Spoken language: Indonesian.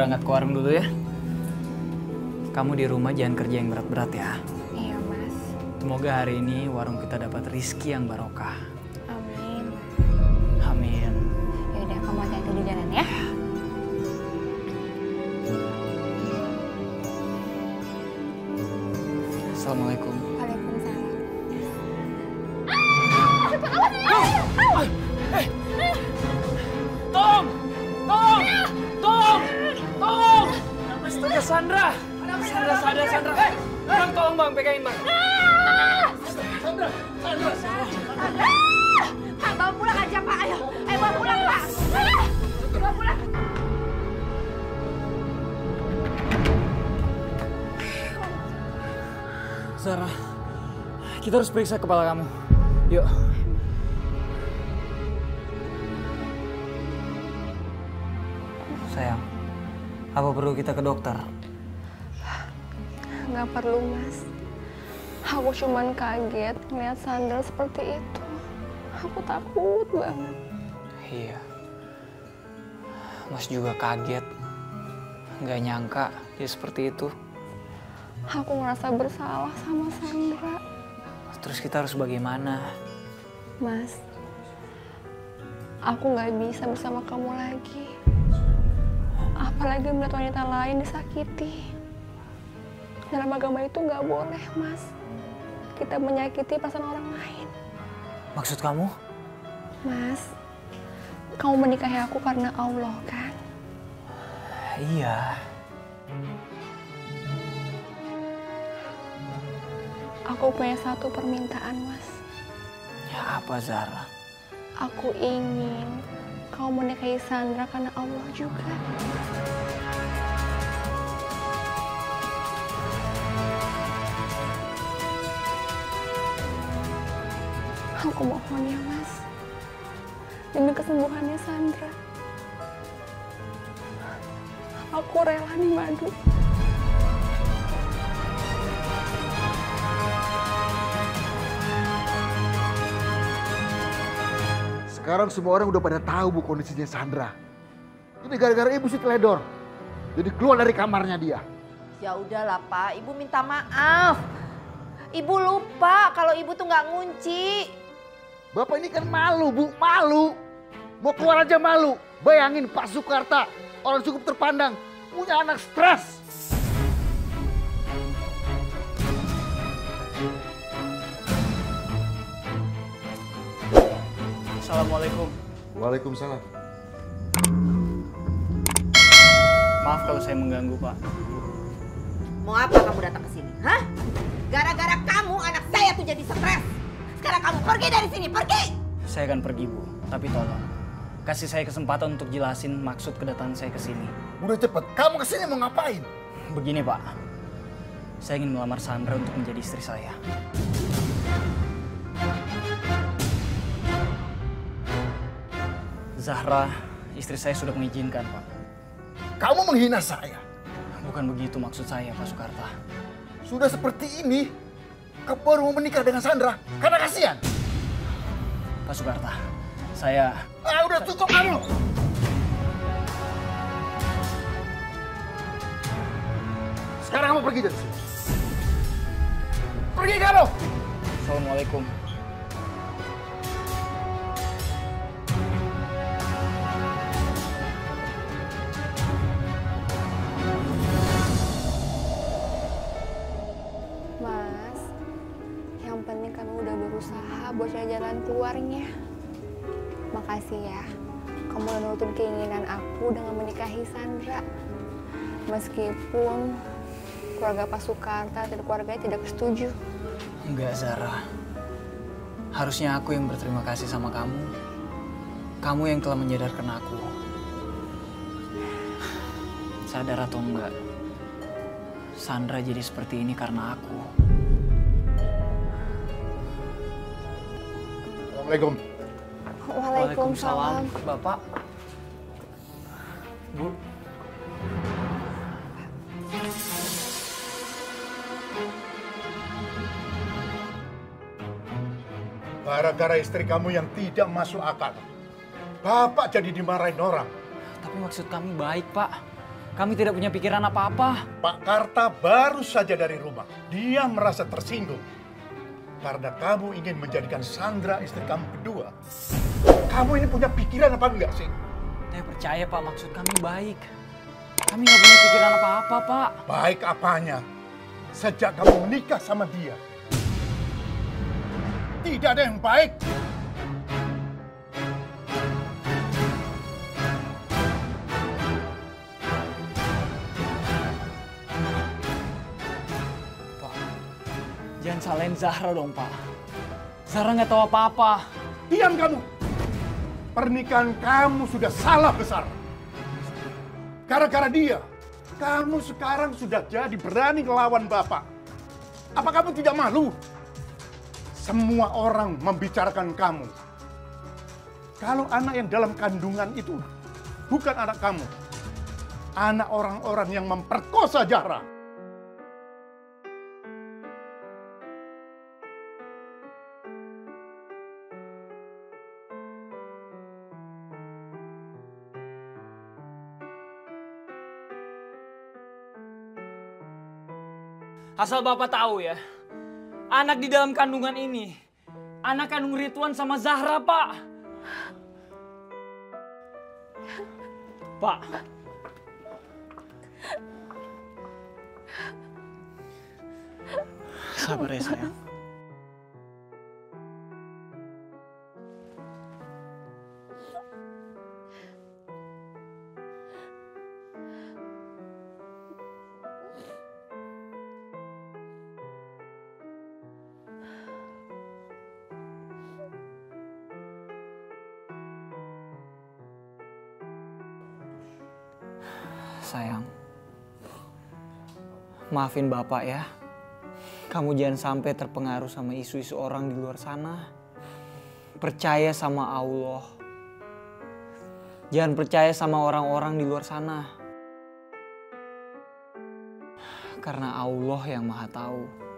berangkat ke warung dulu ya. Kamu di rumah jangan kerja yang berat-berat ya. Iya, Mas. Semoga hari ini warung kita dapat rizki yang barokah. Amin. Amin. Yaudah, kamu hati-hati di jalan ya. Assalamualaikum. Waalaikumsalam. Tolong! Tolong! Tolong! Tolong! Astaga, Sandra! Sandra, Sandra, Sandra! Bang, tolong Bang, pegangin Bang. Sandra! Sandra! Sandra! Pak, bawa pulang aja Pak, ayo! Ayo bawa pulang Pak! Bawa pulang! Zahra, kita harus periksa kepala kamu. Yuk. Sayang, apa perlu kita ke dokter? Nggak perlu, Mas. Aku cuman kaget melihat Sandra seperti itu. Aku takut banget. Iya. Mas juga kaget. Nggak nyangka dia seperti itu. Aku merasa bersalah sama Sandra. Terus kita harus bagaimana? Mas, aku nggak bisa bersama kamu lagi. Apalagi melihat wanita lain disakiti. Dalam agama itu nggak boleh, Mas. Kita menyakiti perasaan orang lain. Maksud kamu? Mas, kamu menikahi aku karena Allah, kan? Iya. Aku punya satu permintaan, Mas. Ya apa, Zahra? Aku ingin kau menikahi Sandra karena Allah juga. Aku mohon ya, Mas. Demi kesembuhannya Sandra. Aku rela nih madu. Sekarang semua orang udah pada tahu Bu kondisinya Sandra. Ini gara-gara Ibu si teledor. Jadi keluar dari kamarnya dia. Ya udahlah Pak, Ibu minta maaf. Ibu lupa kalau Ibu tuh nggak ngunci. Bapak ini kan malu Bu, malu. Mau keluar aja malu. Bayangin Pak Sukarta, orang cukup terpandang. Punya anak stres. Assalamualaikum. Waalaikumsalam. Maaf kalau saya mengganggu, Pak. Mau apa kamu datang ke sini? Hah? Gara-gara kamu anak saya tuh jadi stres. Sekarang kamu pergi dari sini, pergi! Saya akan pergi, Bu. Tapi tolong, kasih saya kesempatan untuk jelasin maksud kedatangan saya ke sini. Udah cepet, kamu ke sini mau ngapain? Begini, Pak. Saya ingin melamar Sandra untuk menjadi istri saya. Zahra, istri saya sudah mengizinkan, Pak. Kamu menghina saya? Bukan begitu maksud saya, Pak Sukarta. Sudah seperti ini, kamu baru mau menikah dengan Sandra karena kasihan? Pak Sukarta, saya... Ah, udah tutup kamu! Sekarang kamu pergi dari sini. Pergi kamu! Assalamualaikum. Buat jalan keluarnya. Makasih ya, kamu udah nurutin keinginan aku dengan menikahi Sandra. Meskipun keluarga Pak Sukarta dan keluarganya tidak setuju. Enggak, Zahra. Harusnya aku yang berterima kasih sama kamu. Kamu yang telah menyadarkan aku. Sadar atau enggak, Sandra jadi seperti ini karena aku. Waalaikumsalam. Waalaikumsalam, Bapak. Bu. Gara-gara istri kamu yang tidak masuk akal, Bapak jadi dimarahin orang. Tapi maksud kami baik, Pak. Kami tidak punya pikiran apa-apa. Pak Karta baru saja dari rumah. Dia merasa tersinggung. Karena kamu ingin menjadikan Sandra istri kamu kedua. Kamu ini punya pikiran apa enggak sih? Saya percaya, Pak. Maksud kami baik. Kami nggak punya pikiran apa-apa, Pak. Baik apanya? Sejak kamu menikah sama dia, tidak ada yang baik. Jangan salahin Zahra dong, Pak. Zahra nggak tahu apa-apa. Diam kamu! Pernikahan kamu sudah salah besar. Gara-gara dia, kamu sekarang sudah jadi berani ngelawan Bapak. Apa kamu tidak malu? Semua orang membicarakan kamu. Kalau anak yang dalam kandungan itu bukan anak kamu. Anak orang-orang yang memperkosa Zahra. Asal Bapak tahu ya, anak di dalam kandungan ini, anak kandung Ridwan sama Zahra, Pak. Pak. Sabar ya, sayang. Sayang, maafin Bapak ya. Kamu jangan sampai terpengaruh sama isu-isu orang di luar sana. Percaya sama Allah. Jangan percaya sama orang-orang di luar sana. Karena Allah yang Maha Tahu.